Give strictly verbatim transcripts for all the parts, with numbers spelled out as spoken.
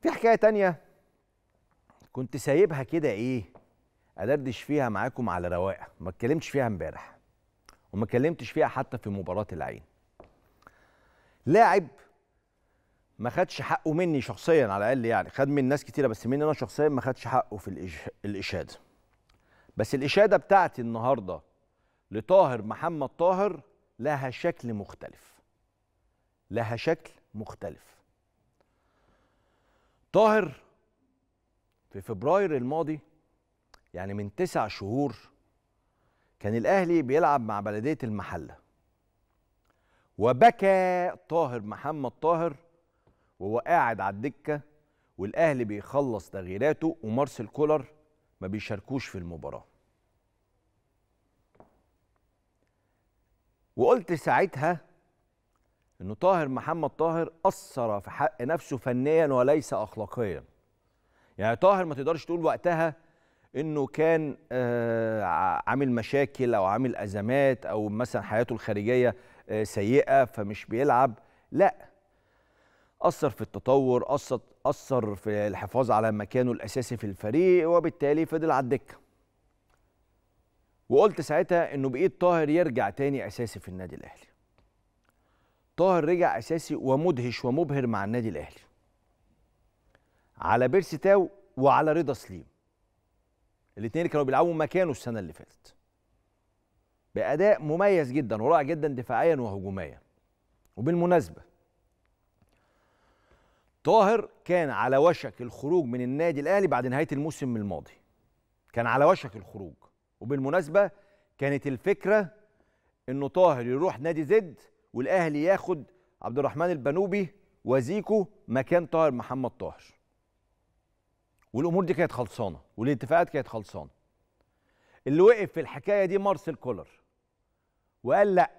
في حكايه تانية كنت سايبها كده ايه ادردش فيها معاكم على رواقه، ما اتكلمتش فيها امبارح وما اتكلمتش فيها حتى في مباراه العين. لاعب ما خدش حقه مني شخصيا، على الاقل يعني خد من ناس كتيره بس مني انا شخصيا ما خدش حقه في الاشاده. بس الاشاده بتاعتي النهارده لطاهر محمد طاهر لها شكل مختلف. لها شكل مختلف. طاهر في فبراير الماضي يعني من تسع شهور كان الاهلي بيلعب مع بلدية المحلة، وبكى طاهر محمد طاهر وهو قاعد على الدكه والاهلي بيخلص تغييراته ومارسيل كولر ما بيشاركوش في المباراه. وقلت ساعتها انه طاهر محمد طاهر قصر في حق نفسه فنيا وليس اخلاقيا. يعني طاهر ما تقدرش تقول وقتها انه كان عامل مشاكل او عامل ازمات او مثلا حياته الخارجيه سيئه فمش بيلعب، لا، أثر في التطور، أثر أثر في الحفاظ على مكانه الأساسي في الفريق، وبالتالي فضل على الدكة. وقلت ساعتها إنه بإيد طاهر يرجع تاني أساسي في النادي الأهلي. طاهر رجع أساسي ومدهش ومبهر مع النادي الأهلي. على بيرسي تاو وعلى رضا سليم. الاتنين كانوا بيلعبوا مكانه السنة اللي فاتت. بأداء مميز جدا ورائع جدا دفاعيا وهجوميا. وبالمناسبة طاهر كان على وشك الخروج من النادي الأهلي بعد نهاية الموسم الماضي. كان على وشك الخروج، وبالمناسبة كانت الفكرة إنه طاهر يروح نادي زد والأهلي ياخد عبد الرحمن البنوبي وزيكو مكان طاهر محمد طاهر. والأمور دي كانت خلصانة والاتفاقات كانت خلصانة. اللي وقف في الحكاية دي مارسيل كولر وقال لأ،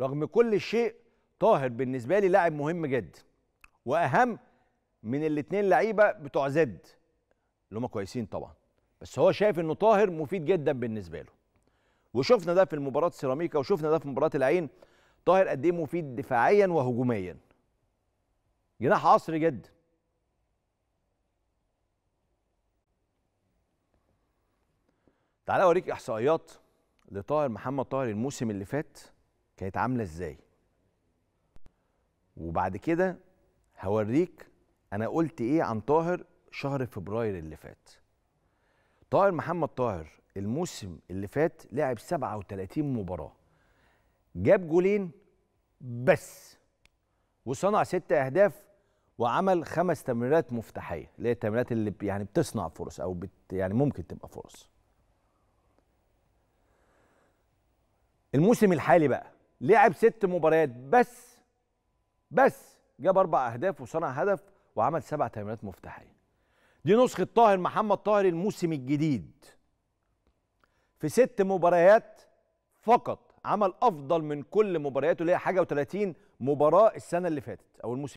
رغم كل شيء طاهر بالنسبة لي لاعب مهم جدا وأهم من الاثنين لعيبه بتوع زد اللي هم كويسين طبعا، بس هو شايف انه طاهر مفيد جدا بالنسبه له. وشفنا ده في مباراه سيراميكا وشفنا ده في مباراه العين، طاهر قد ايه مفيد دفاعيا وهجوميا. جناح عصري جدا. تعالى اوريك احصائيات لطاهر محمد طاهر الموسم اللي فات كانت عامله ازاي. وبعد كده هوريك أنا قلت إيه عن طاهر شهر فبراير اللي فات. طاهر محمد طاهر الموسم اللي فات لعب سبعة وثلاثين مباراة، جاب جولين بس، وصنع ستة أهداف، وعمل خمس تمريرات مفتاحية، اللي هي التمريرات اللي يعني بتصنع فرص أو بت يعني ممكن تبقى فرص. الموسم الحالي بقى لعب ست مباريات بس بس جاب أربع أهداف وصنع هدف وعمل سبع تمريرات مفتاحية. دي نسخة طاهر محمد طاهر الموسم الجديد. في ست مباريات فقط عمل أفضل من كل مبارياته اللي هي حاجة وثلاثين مباراة السنة اللي فاتت أو الموسم